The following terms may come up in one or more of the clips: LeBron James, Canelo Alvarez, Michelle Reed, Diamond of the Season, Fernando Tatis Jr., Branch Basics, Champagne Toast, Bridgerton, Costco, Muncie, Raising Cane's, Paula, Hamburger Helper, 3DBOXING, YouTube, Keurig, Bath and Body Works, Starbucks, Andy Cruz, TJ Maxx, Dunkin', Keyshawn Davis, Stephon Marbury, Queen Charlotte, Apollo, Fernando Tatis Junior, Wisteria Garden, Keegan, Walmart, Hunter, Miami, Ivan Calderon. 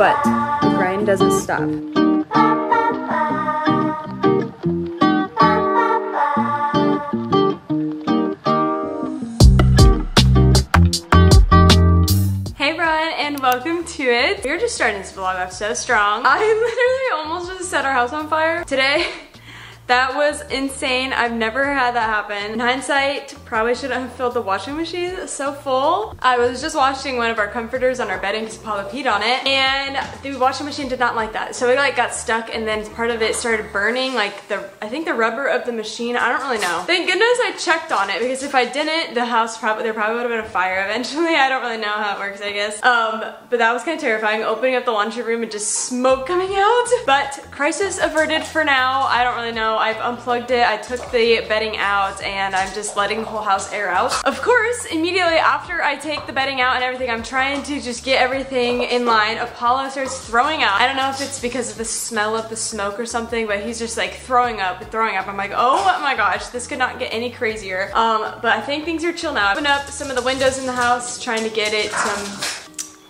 but the grind doesn't stop. Hey everyone, and welcome to it. We're just starting this vlog off so strong. I literally almost just set our house on fire today. That was insane. I've never had that happen. In hindsight, probably shouldn't have filled the washing machine. It's so full. I was just washing one of our comforters on our bedding because Paula peed on it, and the washing machine did not like that. So it like got stuck, and then part of it started burning, like I think the rubber of the machine. I don't really know. Thank goodness I checked on it, because if I didn't, the house there probably would have been a fire eventually. I don't really know how it works, I guess. But that was kind of terrifying, opening up the laundry room and just smoke coming out. But crisis averted for now. I don't really know. I've unplugged it, I took the bedding out, and I'm just letting the whole house air out. Of course, immediately after I take the bedding out and everything, I'm trying to just get everything in line. Apollo starts throwing up. I don't know if it's because of the smell of the smoke or something, but he's just like throwing up and throwing up. I'm like, oh my gosh, this could not get any crazier. But I think things are chill now. I opened up some of the windows in the house, trying to get it some...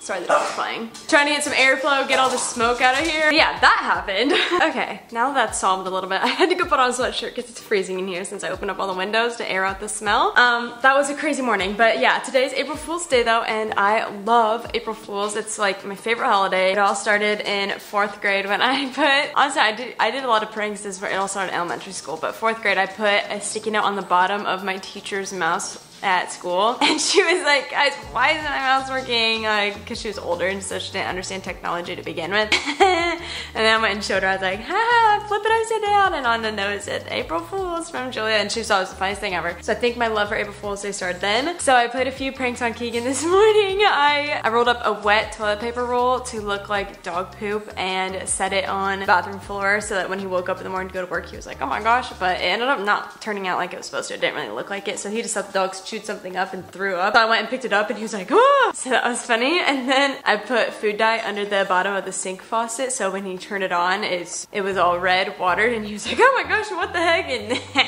Sorry, the dog's playing. Trying to get some airflow, get all the smoke out of here. But yeah, that happened. Okay, now that's solved a little bit. I had to go put on a sweatshirt because it's freezing in here since I opened up all the windows to air out the smell. That was a crazy morning, but yeah, today's April Fool's Day though, and I love April Fool's. It's like my favorite holiday. It all started in 4th grade when I put, honestly, I did a lot of pranks. This is where it all started in elementary school, but 4th grade, I put a sticky note on the bottom of my teacher's mouse at school, and she was like, guys, why isn't my mouse working? Like, because she was older and so she didn't understand technology to begin with. And then I went and showed her. I was like, ha, flip it upside down, and on the note it said April Fools from Julia, and she saw it was the funniest thing ever. So I think my love for April Fools Day started then. So I played a few pranks on Keegan this morning. I rolled up a wet toilet paper roll to look like dog poop and set it on the bathroom floor so that when he woke up in the morning to go to work, he was like, oh my gosh. But it ended up not turning out like it was supposed to. It didn't really look like it, so he just let the dogs chewed something up and threw up. So I went and picked it up, and he was like, oh! So that was funny. And then I put food dye under the bottom of the sink faucet, so when he turned it on, it was all red, watered, and he was like, oh my gosh, what the heck?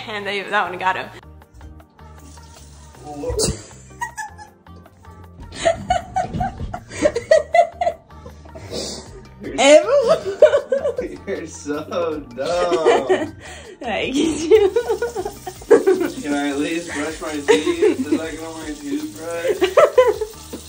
And that one got him. You're so dumb. Thank you. Can I at least brush my teeth? Did I get on my toothbrush?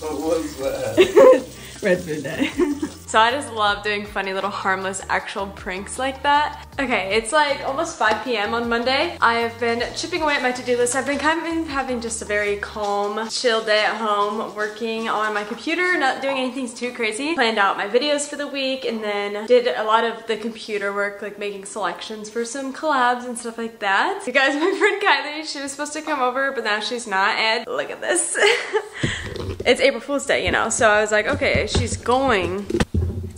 What was that? Red food dye. So I just love doing funny little harmless actual pranks like that. Okay, it's like almost 5 p.m. on Monday. I have been chipping away at my to-do list. I've been kind of having just a very calm, chill day at home, working on my computer, not doing anything too crazy. Planned out my videos for the week, and then did a lot of the computer work, like making selections for some collabs and stuff like that. You guys, my friend Kylie, she was supposed to come over, but now she's not, and look at this. It's April Fool's Day, you know, so I was like, okay, she's going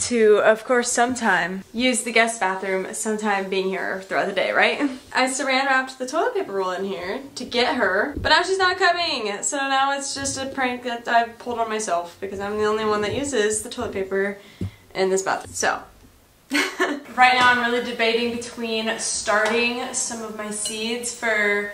to, of course, sometime use the guest bathroom sometime being here throughout the day, right? I saran wrapped the toilet paper roll in here to get her, but now she's not coming. So now it's just a prank that I've pulled on myself because I'm the only one that uses the toilet paper in this bathroom. So. Right now I'm really debating between starting some of my seeds for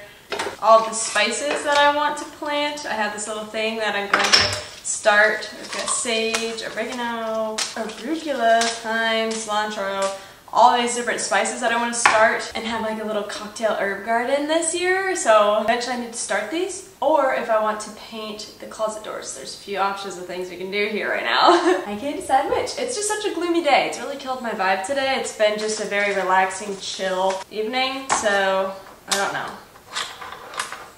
all the spices that I want to plant. I have this little thing that I'm going to start. I've got sage, oregano, arugula, thyme, cilantro, all these different spices that I want to start and have like a little cocktail herb garden this year. So eventually I need to start these. Or if I want to paint the closet doors, there's a few options of things we can do here right now. I can't decide which. It's just such a gloomy day. It's really killed my vibe today. It's been just a very relaxing, chill evening. So I don't know.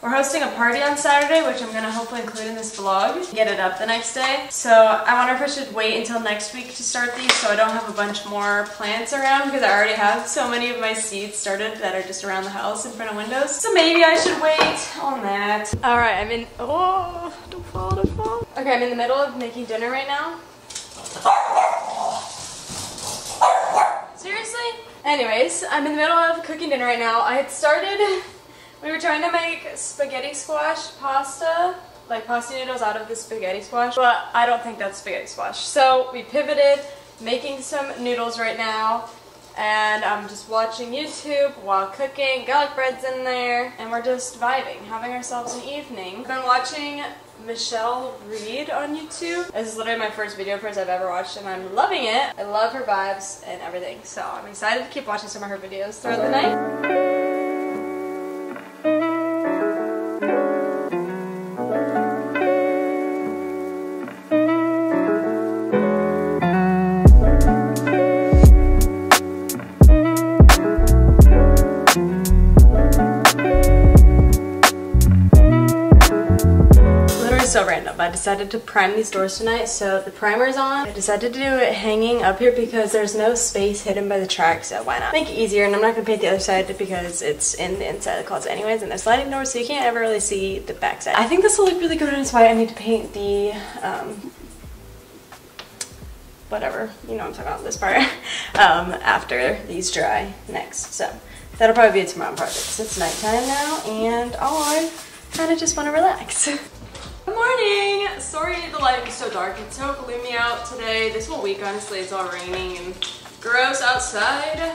We're hosting a party on Saturday, which I'm gonna hopefully include in this vlog, get it up the next day. So I wonder if I should wait until next week to start these so I don't have a bunch more plants around, because I already have so many of my seeds started that are just around the house in front of windows. So maybe I should wait on that. All right, I'm in, oh, don't fall, don't fall. Okay, I'm in the middle of making dinner right now. Seriously? Anyways, I'm in the middle of cooking dinner right now. I had started, we were trying to make spaghetti squash pasta, like pasta noodles out of the spaghetti squash, but I don't think that's spaghetti squash. So we pivoted, making some noodles right now, and I'm just watching YouTube while cooking. Garlic bread's in there, and we're just vibing, having ourselves an evening. I've been watching Michelle Reed on YouTube. This is literally my first video of hers I've ever watched, and I'm loving it. I love her vibes and everything, so I'm excited to keep watching some of her videos throughout the night. So random, but I decided to prime these doors tonight, so the primer's on. I decided to do it hanging up here because there's no space hidden by the track, so why not make it easier. And I'm not gonna paint the other side because it's in the inside of the closet anyways, and there's sliding doors, so you can't ever really see the back side. I think this will look really good, and it's why I need to paint the whatever, you know what I'm talking about, this part after these dry next, so that'll probably be a tomorrow project. So it's nighttime now, and I kind of just want to relax. Good morning! Sorry the light is so dark. It's so gloomy out today. This whole week, honestly, it's all raining and gross outside.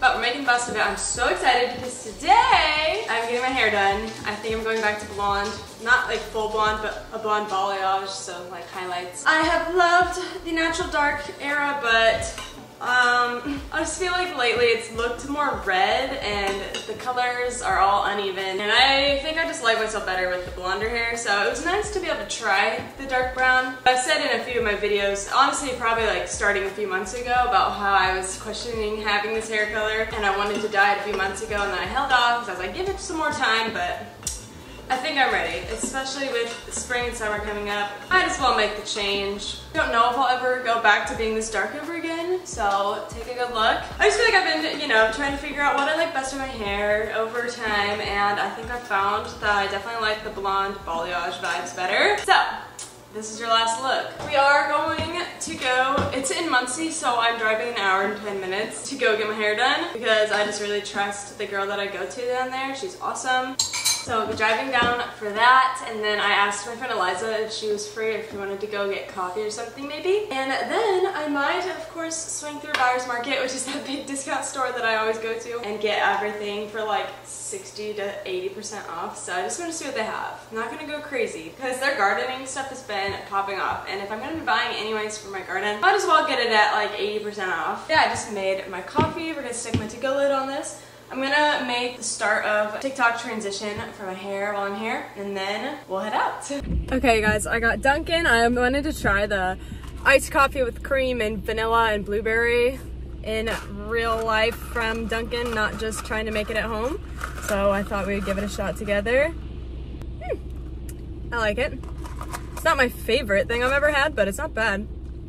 But we're making the best of it. I'm so excited because today I'm getting my hair done. I think I'm going back to blonde. Not like full blonde, but a blonde balayage, so like highlights. I have loved the natural dark era, but I just feel like lately it's looked more red and the colors are all uneven, and I think I just like myself better with the blonder hair, so it was nice to be able to try the dark brown. I've said in a few of my videos, honestly probably like starting a few months ago, about how I was questioning having this hair color and I wanted to dye it a few months ago, and then I held off because I was like, give it some more time, but I think I'm ready, especially with spring and summer coming up. I just want to make the change. Don't know if I'll ever go back to being this dark ever again, so take a good look. I just feel like I've been, you know, trying to figure out what I like best for my hair over time, and I think I found that I definitely like the blonde balayage vibes better. So, this is your last look. We are going to go, it's in Muncie, so I'm driving an hour and 10 minutes to go get my hair done because I just really trust the girl that I go to down there. She's awesome. So I'll be driving down for that, and then I asked my friend Eliza if she was free, if she wanted to go get coffee or something maybe. And then I might, of course, swing through Buyer's Market, which is that big discount store that I always go to, and get everything for like 60 to 80% off. So I just want to see what they have. I'm not going to go crazy because their gardening stuff has been popping off, and if I'm going to be buying anyways for my garden, might as well get it at like 80% off. Yeah, I just made my coffee. We're going to stick my to-go lid on this. I'm gonna make the start of TikTok transition for my hair while I'm here, and then we'll head out. Okay guys, I got Dunkin'. I wanted to try the iced coffee with cream and vanilla and blueberry in real life from Dunkin', not just trying to make it at home. So I thought we would give it a shot together. I like it. It's not my favorite thing I've ever had, but it's not bad.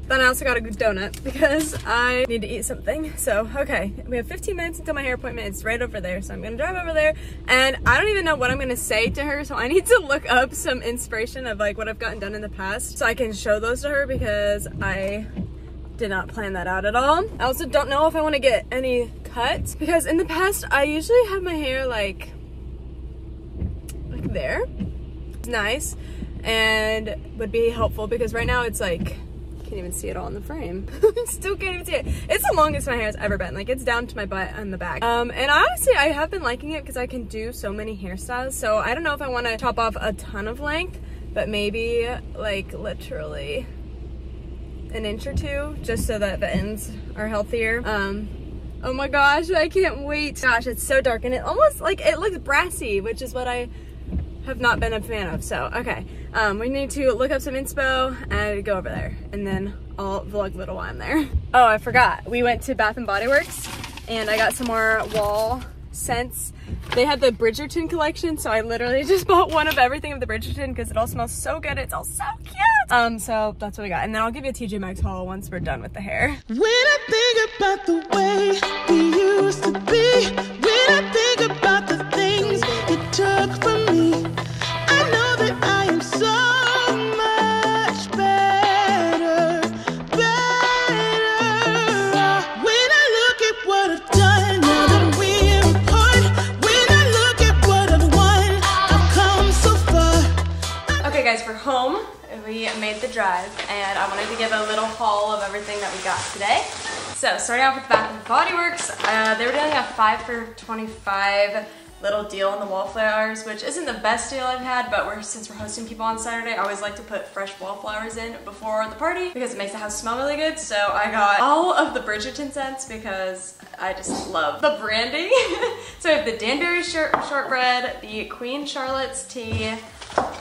Then I also got a good donut because I need to eat something. So, okay, we have 15 minutes until my hair appointment. It's right over there, so I'm gonna drive over there. And I don't even know what I'm gonna say to her, so I need to look up some inspiration of like what I've gotten done in the past so I can show those to her because I did not plan that out at all. I also don't know if I wanna get any cuts because in the past, I usually have my hair like there. It's nice and would be helpful because right now it's like, can't even see it all in the frame. Still can't even see it. It's the longest my hair's ever been. Like, it's down to my butt on the back. And honestly, I have been liking it because I can do so many hairstyles. So I don't know if I want to chop off a ton of length, but maybe like literally an inch or two, just so that the ends are healthier. Oh my gosh, I can't wait. Gosh, it's so dark, and it almost like it looks brassy, which is what I have not been a fan of. So okay, we need to look up some inspo and go over there, and then I'll vlog a little while I'm there. Oh, I forgot, we went to Bath and Body Works and I got some more wall scents. They had the Bridgerton collection, so I literally just bought one of everything of the Bridgerton because it all smells so good. It's all so cute. So that's what we got, and then I'll give you a TJ Maxx haul once we're done with the hair. When I think about the way we used to be, when I think about the things it took from me, home. We made the drive, and I wanted to give a little haul of everything that we got today. So starting off with Bath and Body Works, they were doing a 5 for $25 little deal on the wallflowers, which isn't the best deal I've had, but since we're hosting people on Saturday, I always like to put fresh wallflowers in before the party because it makes the house smell really good. So I got all of the Bridgerton scents because I just love the branding. So I have the Danbury shortbread, the Queen Charlotte's tea,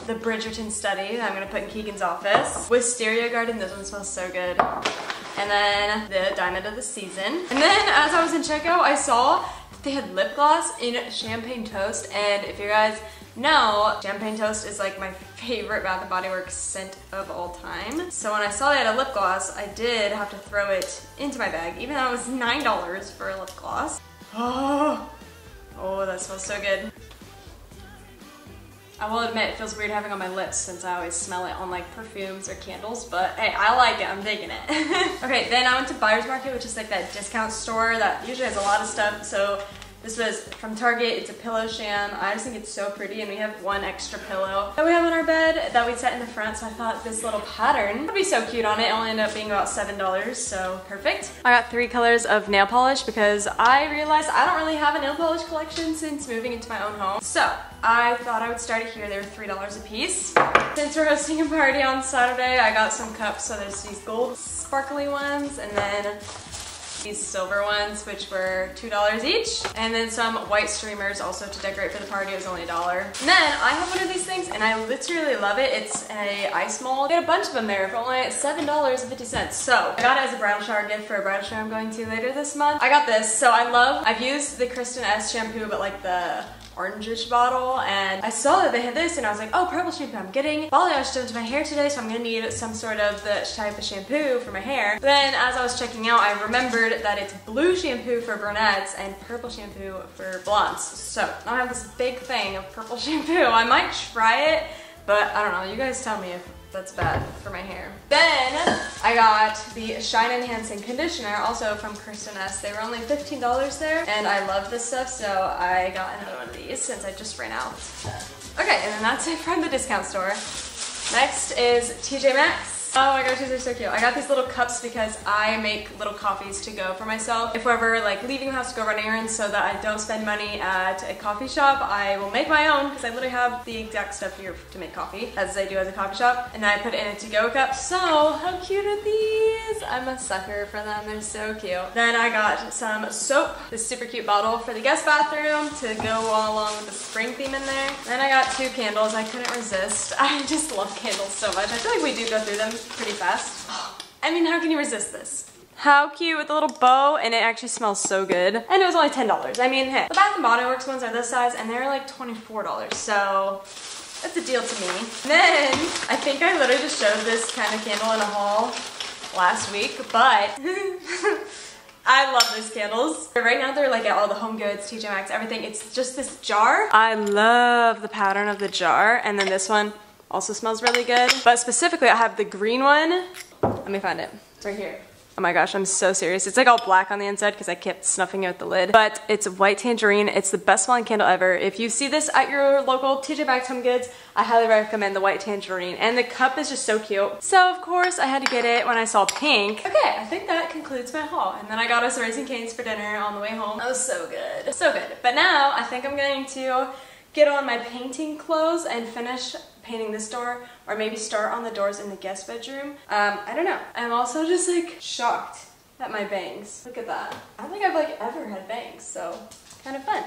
the Bridgerton study that I'm gonna put in Keegan's office, Wisteria Garden, this one smells so good, and then the Diamond of the Season. And then as I was in checkout, I saw they had lip gloss in Champagne Toast, and if you guys know, Champagne Toast is like my favorite Bath and Body Works scent of all time. So when I saw they had a lip gloss, I did have to throw it into my bag, even though it was $9 for a lip gloss. Oh, that smells so good. I will admit, it feels weird having it on my lips since I always smell it on like perfumes or candles, but hey, I like it, I'm digging it. Okay, then I went to Buyer's Market, which is like that discount store that usually has a lot of stuff. So this was from Target, it's a pillow sham. I just think it's so pretty, and we have one extra pillow that we have on our bed that we set in the front, so I thought this little pattern would be so cute on it. It only ended up being about $7, so perfect. I got 3 colors of nail polish because I realized I don't really have a nail polish collection since moving into my own home. So I thought I would start it here. They were $3 a piece. Since we're hosting a party on Saturday, I got some cups. So there's these gold sparkly ones, and then these silver ones, which were $2 each. And then some white streamers also to decorate for the party. It was only $1. And then I have one of these things, and I literally love it. It's a ice mold. I had a bunch of them there for only $7.50. So I got it as a bridal shower gift for a bridal shower I'm going to later this month. I got this, so I love, I've used the Kristen S shampoo, but like the orangish bottle, and I saw that they had this and I was like, oh, purple shampoo, I'm getting ball ash done to my hair today, so I'm gonna need some sort of the type of shampoo for my hair. But then as I was checking out, I remembered that it's blue shampoo for brunettes and purple shampoo for blondes. So now I have this big thing of purple shampoo. I might try it, but I don't know, you guys tell me if that's bad for my hair. Then I got the Shine Enhancing Conditioner, also from Kirsten S. They were only $15 there, and I love this stuff, so I got another one of these since I just ran out. Okay, and then that's it from the discount store. Next is TJ Maxx. Oh my gosh, these are so cute. I got these little cups because I make little coffees to go for myself. If we're ever like leaving the house to go run errands so that I don't spend money at a coffee shop, I will make my own because I literally have the exact stuff here to make coffee as I do as a coffee shop. And I put it in a to-go cup. So how cute are these? I'm a sucker for them. They're so cute. Then I got some soap, this super cute bottle for the guest bathroom to go all along with the spring theme in there. Then I got 2 candles. I couldn't resist. I just love candles so much. I feel like we do go through them pretty fast. I mean, how can you resist this? How cute, with a little bow, and it actually smells so good. And it was only $10. I mean, hey, the Bath and Body Works ones are this size and they're like $24, so that's a deal to me. And then I think I literally just showed this kind of candle in a haul last week, but I love those candles. Right now they're like at all the Home Goods, TJ Maxx, everything. It's just this jar. I love the pattern of the jar, and then this one also smells really good. But specifically, I have the green one. Let me find it. It's right here. Oh my gosh, I'm so serious. It's like all black on the inside because I kept snuffing it with the lid. But it's white tangerine. It's the best smelling candle ever. If you see this at your local TJ Maxx, Home Goods, I highly recommend the white tangerine. And the cup is just so cute. So of course I had to get it when I saw pink. Okay, I think that concludes my haul. And then I got us Raising Cane's for dinner on the way home. That was so good. So good. But now I think I'm going to get on my painting clothes and finish painting this door, or maybe start on the doors in the guest bedroom. I don't know. I'm also just like shocked at my bangs. Look at that. I don't think I've like ever had bangs, so kind of fun.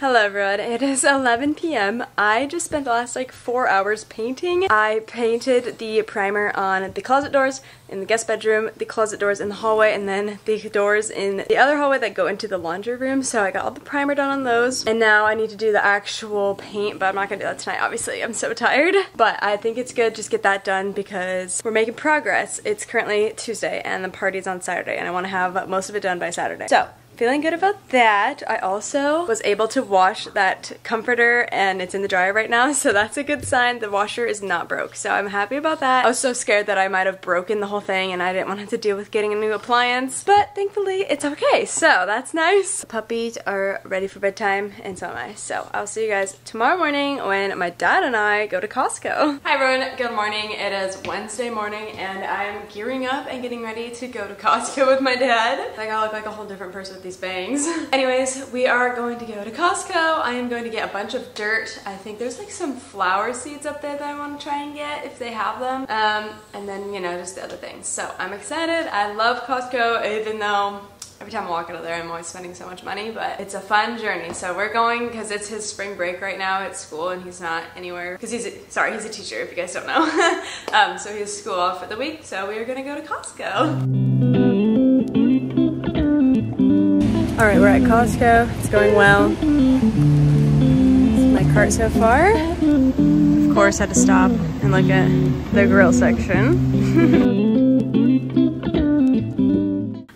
Hello everyone, it is 11 p.m. I just spent the last like 4 hours painting. I painted the primer on the closet doors in the guest bedroom, the closet doors in the hallway, and then the doors in the other hallway that go into the laundry room. So I got all the primer done on those, and now I need to do the actual paint, but I'm not gonna do that tonight, obviously. I'm so tired, but I think it's good just get that done because we're making progress. It's currently Tuesday and the party's on Saturday, and I want to have most of it done by Saturday. So feeling good about that. I also was able to wash that comforter, and it's in the dryer right now, so that's a good sign. The washer is not broke, so I'm happy about that. I was so scared that I might have broken the whole thing and I didn't want to deal with getting a new appliance, but thankfully it's okay, so that's nice. The puppies are ready for bedtime, and so am I, so I'll see you guys tomorrow morning when my dad and I go to Costco. Hi everyone, good morning. It is Wednesday morning and I'm gearing up and getting ready to go to Costco with my dad. Like, I look like a whole different person with these bangs. Anyways, we are going to go to Costco. I am going to get a bunch of dirt. I think there's like some flower seeds up there that I want to try and get if they have them. And then, you know, just the other things. So I'm excited. I love Costco, even though every time I walk out of there, I'm always spending so much money, but it's a fun journey. So we're going because it's his spring break right now at school and he's not anywhere because he's a teacher if you guys don't know. So he has school off for the week. So we are going to go to Costco. All right, we're at Costco. It's going well. It's my cart so far. Of course, I had to stop and look at the grill section.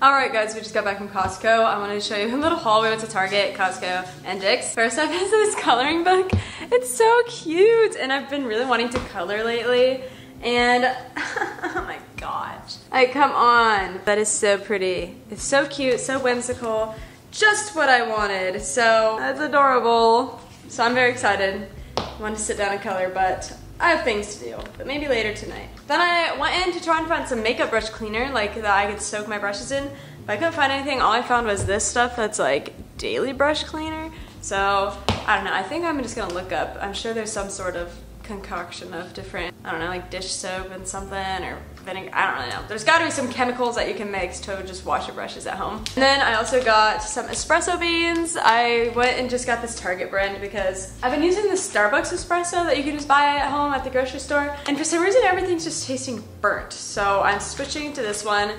Alright guys, we just got back from Costco. I wanted to show you a little haul. We went to Target, Costco, and Dick's. First up is this coloring book. It's so cute and I've been really wanting to color lately and oh my gosh. Like come on. That is so pretty. It's so cute, so whimsical. Just what I wanted. So that's adorable. So I'm very excited. I want to sit down and color, but I have things to do, but maybe later tonight. Then I went in to try and find some makeup brush cleaner, like that I could soak my brushes in, but I couldn't find anything. All I found was this stuff that's like daily brush cleaner. So I don't know, I think I'm just gonna look up. I'm sure there's some sort of concoction of different, I don't know, like dish soap and something or vinegar, I don't really know. There's gotta be some chemicals that you can mix to just wash your brushes at home. And then I also got some espresso beans. I went and just got this Target brand because I've been using the Starbucks espresso that you can just buy at home at the grocery store. And for some reason, everything's just tasting burnt. So I'm switching to this one.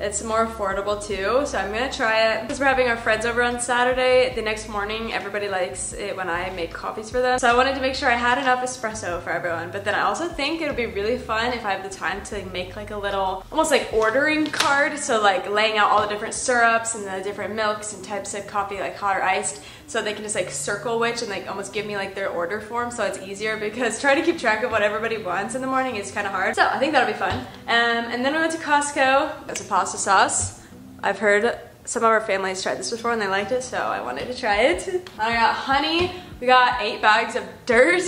It's more affordable too, so I'm gonna try it. Because we're having our friends over on Saturday, the next morning, everybody likes it when I make coffees for them. So I wanted to make sure I had enough espresso for everyone. But then I also think it'll be really fun if I have the time to like make like a little, almost like ordering card. So like laying out all the different syrups and the different milks and types of coffee, like hot or iced. So they can just like circle which and like almost give me like their order form so it's easier because trying to keep track of what everybody wants in the morning is kind of hard. So I think that'll be fun. And then we went to Costco. That's a pasta sauce. I've heard some of our families tried this before and they liked it, so I wanted to try it. I got honey. We got 8 bags of dirt.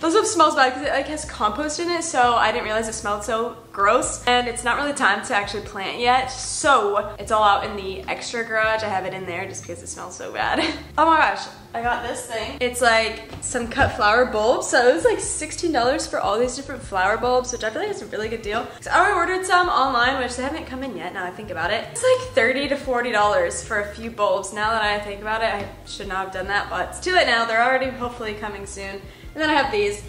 Those one smells bad because it like has compost in it, so I didn't realize it smelled so gross. And it's not really time to actually plant yet, so it's all out in the extra garage. I have it in there just because it smells so bad. Oh my gosh, I got this thing. It's like some cut flower bulbs, so it was like $16 for all these different flower bulbs, which I feel like is a really good deal. So I ordered some online, which they haven't come in yet now I think about it. It's like $30 to $40. For a few bulbs. Now that I think about it, I should not have done that, but it's too late now. They're already hopefully coming soon. And then I have these.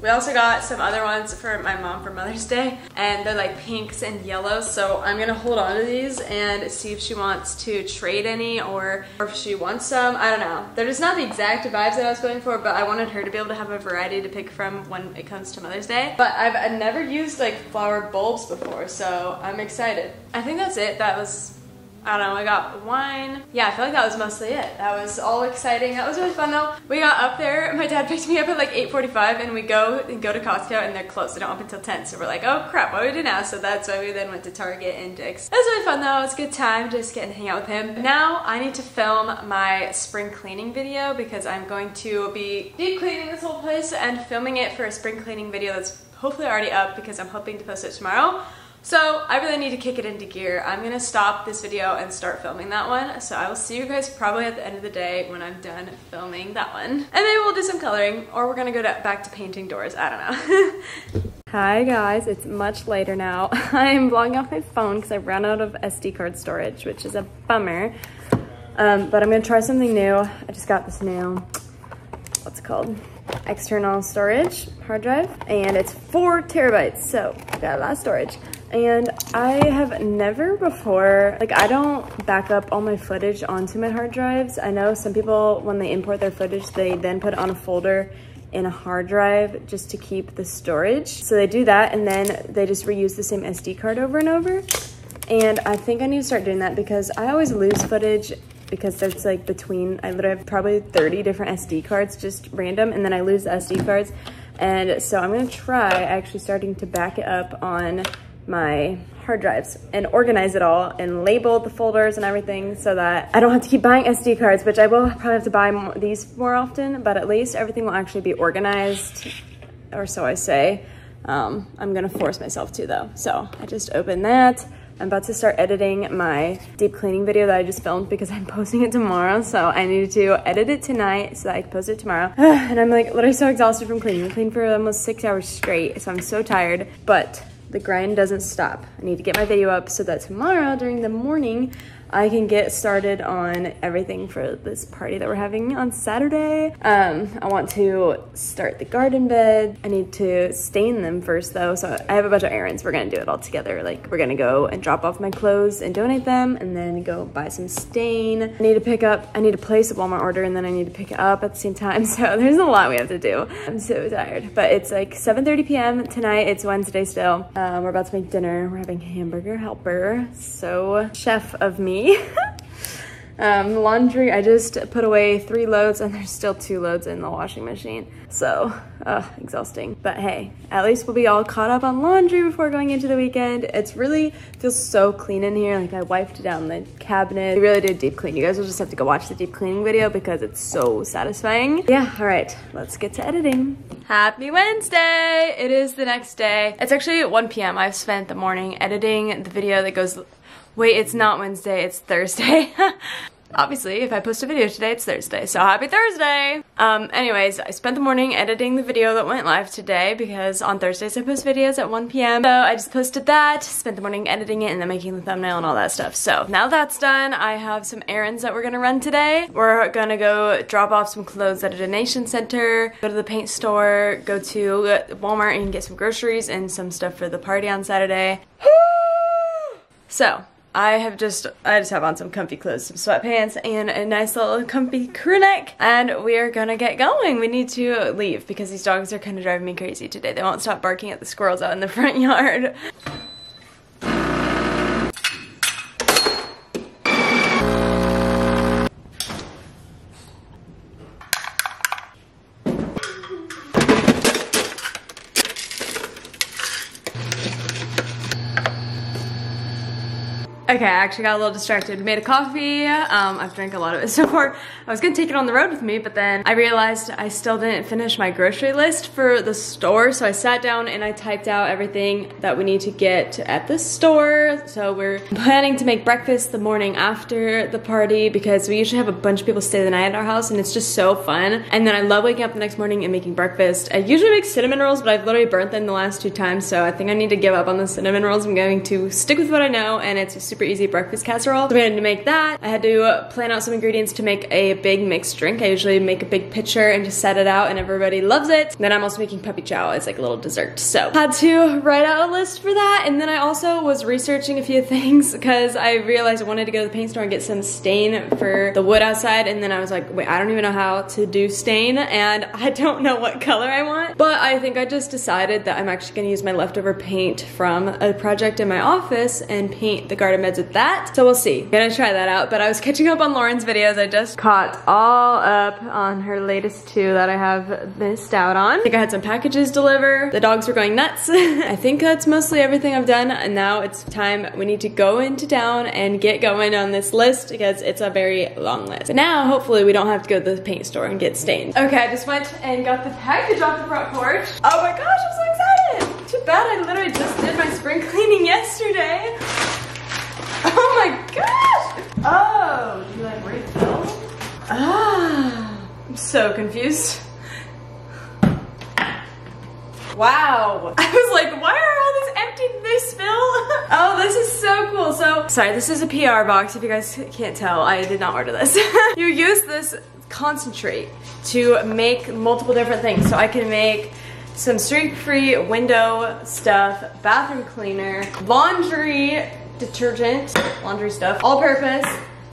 We also got some other ones for my mom for Mother's Day, and they're like pinks and yellows, so I'm gonna hold on to these and see if she wants to trade any or if she wants some. I don't know. They're just not the exact vibes that I was going for, but I wanted her to be able to have a variety to pick from when it comes to Mother's Day. But I've never used like flower bulbs before, so I'm excited. I think that's it. That was, I don't know, I got wine. Yeah, I feel like that was mostly it. That was all exciting. That was really fun though. We got up there, my dad picked me up at like 8:45 and we go to Costco and they're closed. They don't open until 10. So we're like, oh crap, what do we do now? So that's why we then went to Target and Dick's. It was really fun though. It was a good time just getting to hang out with him. Now I need to film my spring cleaning video because I'm going to be deep cleaning this whole place and filming it for a spring cleaning video that's hopefully already up because I'm hoping to post it tomorrow. So I really need to kick it into gear. I'm gonna stop this video and start filming that one. So I will see you guys probably at the end of the day when I'm done filming that one. And then we'll do some coloring or we're gonna go back to painting doors, I don't know. Hi guys, it's much later now. I'm vlogging off my phone because I ran out of SD card storage, which is a bummer. But I'm gonna try something new. I just got this new, what's it called? External storage hard drive, and it's 4 terabytes, so I got a lot of storage. And I have never before, like I don't back up all my footage onto my hard drives. I know some people, when they import their footage, they then put it on a folder in a hard drive just to keep the storage. So they do that and then they just reuse the same SD card over and over. And I think I need to start doing that because I always lose footage because there's like between, I literally have probably 30 different SD cards, just random, and then I lose the SD cards. And so I'm gonna try actually starting to back it up on my hard drives and organize it all and label the folders and everything so that I don't have to keep buying SD cards, which I will probably have to buy these more often, but at least everything will actually be organized, or so I say. I'm gonna force myself to though. So I just opened that. I'm about to start editing my deep cleaning video that I just filmed because I'm posting it tomorrow. So I needed to edit it tonight so that I can post it tomorrow. And I'm like literally so exhausted from cleaning. I cleaned for almost 6 hours straight, so I'm so tired, but the grind doesn't stop. I need to get my video up so that tomorrow during the morning, I can get started on everything for this party that we're having on Saturday. I want to start the garden bed. I need to stain them first though. So I have a bunch of errands. We're gonna do it all together. Like we're gonna go and drop off my clothes and donate them and then go buy some stain. I need to place a Walmart order and then I need to pick it up at the same time. So there's a lot we have to do. I'm so tired, but it's like 7:30 p.m. tonight. It's Wednesday still. We're about to make dinner. We're having Hamburger Helper. So chef of me. Laundry, I just put away 3 loads and there's still 2 loads in the washing machine. So, exhausting. But hey, at least we'll be all caught up on laundry before going into the weekend. It's really feels so clean in here. Like I wiped down the cabinet. We really did deep clean. You guys will just have to go watch the deep cleaning video because it's so satisfying. Yeah, all right, let's get to editing. Happy Wednesday. It is the next day. It's actually at 1 p.m. I've spent the morning editing the video that goes... Wait, it's not Wednesday, it's Thursday. Obviously, if I post a video today, it's Thursday, so happy Thursday! Anyways, I spent the morning editing the video that went live today because on Thursdays I post videos at 1 p.m. So I just posted that, spent the morning editing it, and then making the thumbnail and all that stuff. So now that's done, I have some errands that we're gonna run today. We're gonna go drop off some clothes at a donation center, go to the paint store, go to Walmart and get some groceries and some stuff for the party on Saturday. So. I just have on some comfy clothes, some sweatpants, and a nice little comfy crew neck, and we are gonna get going. We need to leave because these dogs are kind of driving me crazy today. They won't stop barking at the squirrels out in the front yard. Okay, I actually got a little distracted. Made a coffee. I've drank a lot of it so far. I was gonna take it on the road with me, but then I realized I still didn't finish my grocery list for the store. So I sat down and I typed out everything that we need to get at the store. So we're planning to make breakfast the morning after the party because we usually have a bunch of people stay the night at our house and it's just so fun. And then I love waking up the next morning and making breakfast. I usually make cinnamon rolls, but I've literally burnt them the last 2 times. So I think I need to give up on the cinnamon rolls. I'm going to stick with what I know, and it's a super easy breakfast casserole. So we had to make that. I had to plan out some ingredients to make a big mixed drink. I usually make a big pitcher and just set it out and everybody loves it. And then I'm also making puppy chow as like a little dessert. So had to write out a list for that. And then I also was researching a few things because I realized I wanted to go to the paint store and get some stain for the wood outside. And then I was like, wait, I don't even know how to do stain and I don't know what color I want. But I think I just decided that I'm actually gonna use my leftover paint from a project in my office and paint the garden bed with that. So we'll see. I'm gonna try that out, but I was catching up on Lauren's videos. I just caught all up on her latest 2 that I have missed out on. I think I had some packages deliver. The dogs were going nuts. I think that's mostly everything I've done, and now it's time we need to go into town and get going on this list because it's a very long list. But now, hopefully, we don't have to go to the paint store and get stained. Okay, I just went and got the package off the front porch. Oh my gosh, I'm so excited! Too bad I literally just did my spring cleaning yesterday. Oh my gosh! Oh, did you like refill? Ah, I'm so confused. Wow, I was like, why are all these empty? Did they spill? Oh, this is so cool. So, sorry, this is a PR box. If you guys can't tell, I did not order this. You use this concentrate to make multiple different things. So I can make some streak-free window stuff, bathroom cleaner, laundry, detergent, laundry stuff, all-purpose,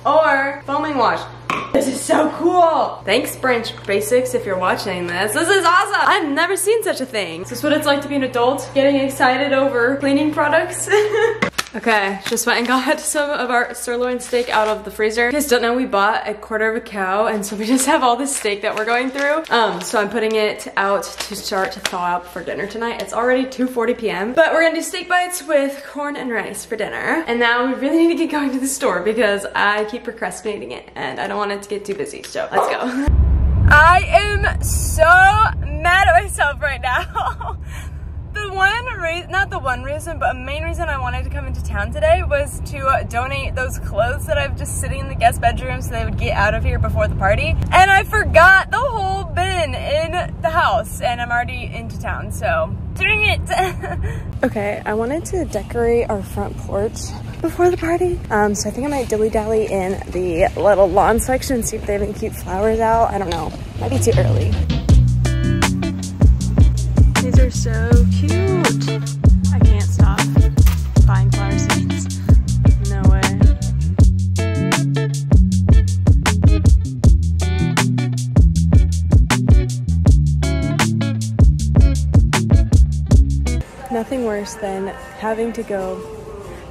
or foaming wash. This is so cool! Thanks, Branch Basics, if you're watching this. This is awesome! I've never seen such a thing. Is this what it's like to be an adult? Getting excited over cleaning products? Okay, just went and got some of our sirloin steak out of the freezer. You guys don't know, we bought a quarter of a cow, and so we just have all this steak that we're going through. So I'm putting it out to start to thaw out for dinner tonight. It's already 2:40 p.m. But we're gonna do steak bites with corn and rice for dinner. And now we really need to get going to the store because I keep procrastinating it, and I don't want it to get too busy, so let's go. I am so mad at myself right now. The But a main reason I wanted to come into town today was to donate those clothes that I've just sitting in the guest bedroom so they would get out of here before the party. And I forgot the whole bin in the house, and I'm already into town, so doing it. Okay, I wanted to decorate our front porch before the party. So I think I might dilly-dally in the little lawn section, see if they have any cute flowers out. I don't know, might be too early. These are so cute. I can't stop buying flower seeds. No way. Nothing worse than having to go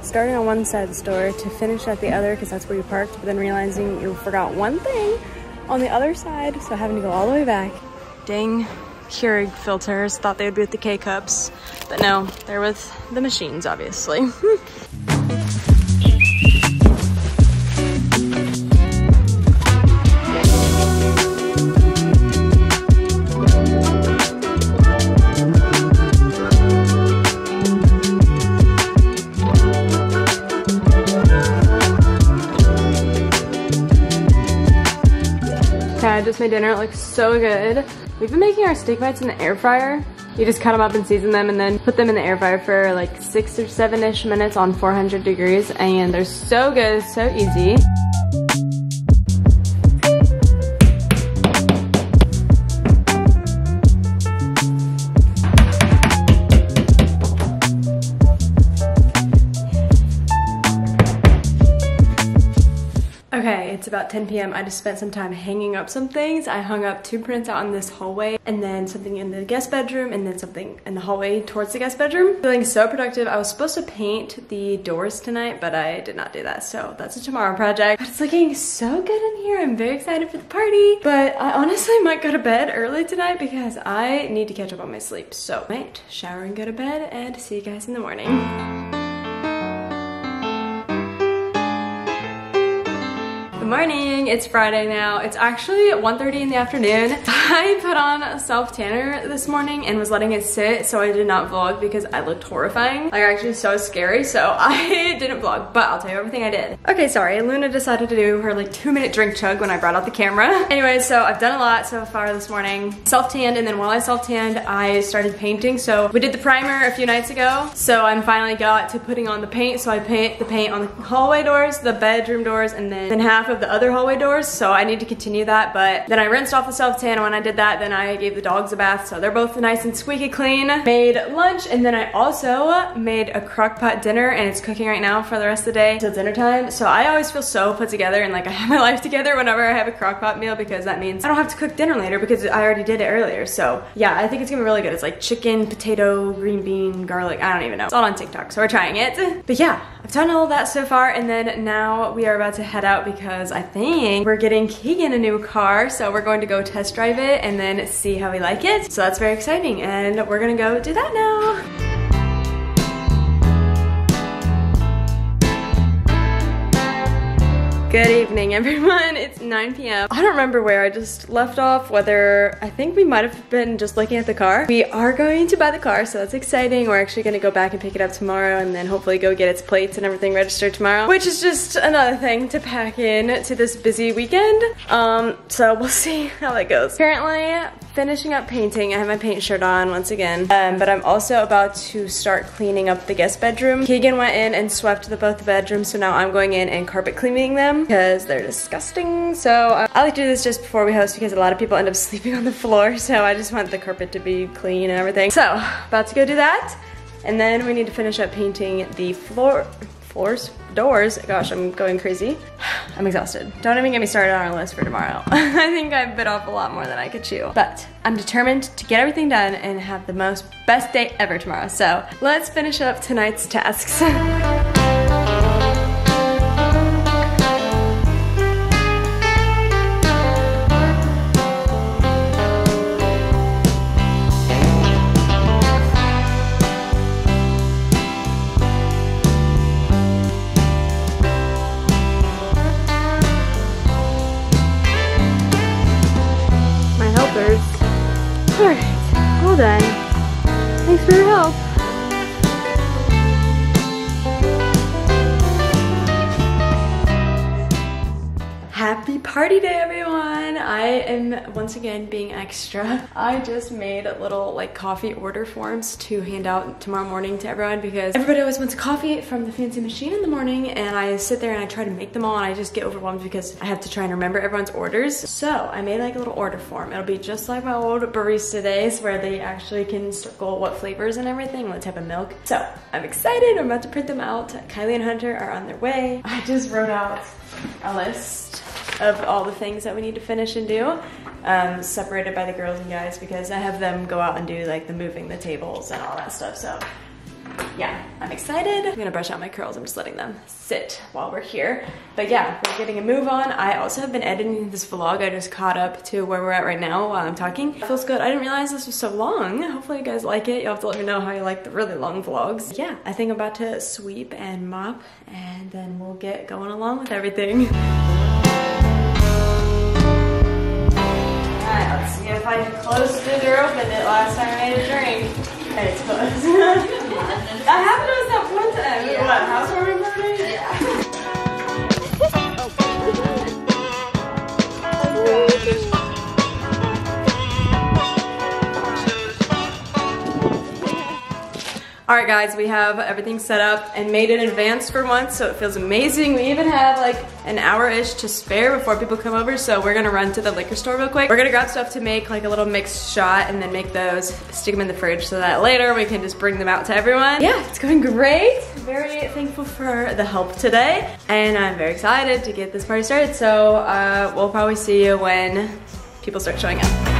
starting on one side of the store to finish at the other because that's where you parked, but then realizing you forgot one thing on the other side, so having to go all the way back. Dang. Keurig filters, thought they would be with the K-cups, but no, they're with the machines, obviously. Okay, I just made dinner, it looks so good. We've been making our steak bites in the air fryer. You just cut them up and season them and then put them in the air fryer for like 6 or 7-ish minutes on 400 degrees. And they're so good, so easy. It's about 10 p.m. I just spent some time hanging up some things. I hung up 2 prints out in this hallway and then something in the guest bedroom and then something in the hallway towards the guest bedroom. Feeling so productive. I was supposed to paint the doors tonight, but I did not do that. So that's a tomorrow project. But it's looking so good in here. I'm very excited for the party, but I honestly might go to bed early tonight because I need to catch up on my sleep. So I might shower and go to bed and see you guys in the morning. Morning, it's Friday now. It's actually 1:30 in the afternoon. I put on a self tanner this morning and was letting it sit, so I did not vlog because I looked horrifying. Like actually so scary, so I didn't vlog, but I'll tell you everything I did. Okay, sorry, Luna decided to do her like 2-minute drink chug when I brought out the camera. Anyway, so I've done a lot so far this morning. Self tanned, and then while I self tanned, I started painting. So we did the primer a few nights ago, so I finally got to putting on the paint. So I paint the paint on the hallway doors, the bedroom doors, and then half of the other hallway doors, so I need to continue that. But then I rinsed off the self-tan, and when I did that, then I gave the dogs a bath, so they're both nice and squeaky clean. Made lunch, and then I also made a crock pot dinner, and it's cooking right now for the rest of the day till dinner time. So I always feel so put together and like I have my life together whenever I have a crock pot meal, because that means I don't have to cook dinner later because I already did it earlier. So yeah, I think it's gonna be really good. It's like chicken, potato, green bean, garlic, I don't even know. It's all on TikTok, so we're trying it. But yeah, I've done all that so far, and then now we are about to head out because I think we're getting Keegan a new car, so we're going to go test drive it and then see how we like it. So that's very exciting, and we're gonna go do that now. Good evening, everyone. It's 9 p.m. I don't remember where I just left off, whether I think we might have been just looking at the car. We are going to buy the car, so that's exciting. We're actually gonna go back and pick it up tomorrow and then hopefully go get its plates and everything registered tomorrow, which is just another thing to pack in to this busy weekend. So we'll see how that goes. Apparently, finishing up painting. I have my paint shirt on once again, but I'm also about to start cleaning up the guest bedroom. Keegan went in and swept both the bedrooms, so now I'm going in and carpet cleaning them, because they're disgusting. So I like to do this just before we host because a lot of people end up sleeping on the floor, so I just want the carpet to be clean and everything. So about to go do that, and then we need to finish up painting the doors. Gosh, I'm going crazy. I'm exhausted. Don't even get me started on our list for tomorrow. I think I bit off a lot more than I could chew, but I'm determined to get everything done and have the best day ever tomorrow. So let's finish up tonight's tasks. All right, well done. Thanks for your help. Party day, everyone! I am once again being extra. I just made little like coffee order forms to hand out tomorrow morning to everyone because everybody always wants coffee from the fancy machine in the morning, and I sit there and I try to make them all and I just get overwhelmed because I have to try and remember everyone's orders. So I made like a little order form. It'll be just like my old barista days where they actually can circle what flavors and everything, what type of milk. So I'm excited. I'm about to print them out. Kylie and Hunter are on their way. I just wrote out a list of all the things that we need to finish and do, separated by the girls and guys because I have them go out and do like the moving the tables and all that stuff. So yeah, I'm excited. I'm gonna brush out my curls. I'm just letting them sit while we're here. But yeah, we're getting a move on. I also have been editing this vlog. I just caught up to where we're at right now while I'm talking. It feels good. I didn't realize this was so long. Hopefully you guys like it. You'll have to let me know how you like the really long vlogs. Yeah, I think I'm about to sweep and mop and then we'll get going along with everything. Let's see if I closed it or opened it last time I made a drink. And it's closed. I have noticed that one time. Yeah. What, housewarming party? Yeah. Alright guys, we have everything set up and made in advance for once, so it feels amazing. We even have like an hour-ish to spare before people come over, so we're gonna run to the liquor store real quick. We're gonna grab stuff to make like a little mixed shot and then make those, stick them in the fridge so that later we can just bring them out to everyone. Yeah, it's going great. Very thankful for the help today, and I'm very excited to get this party started, so we'll probably see you when people start showing up.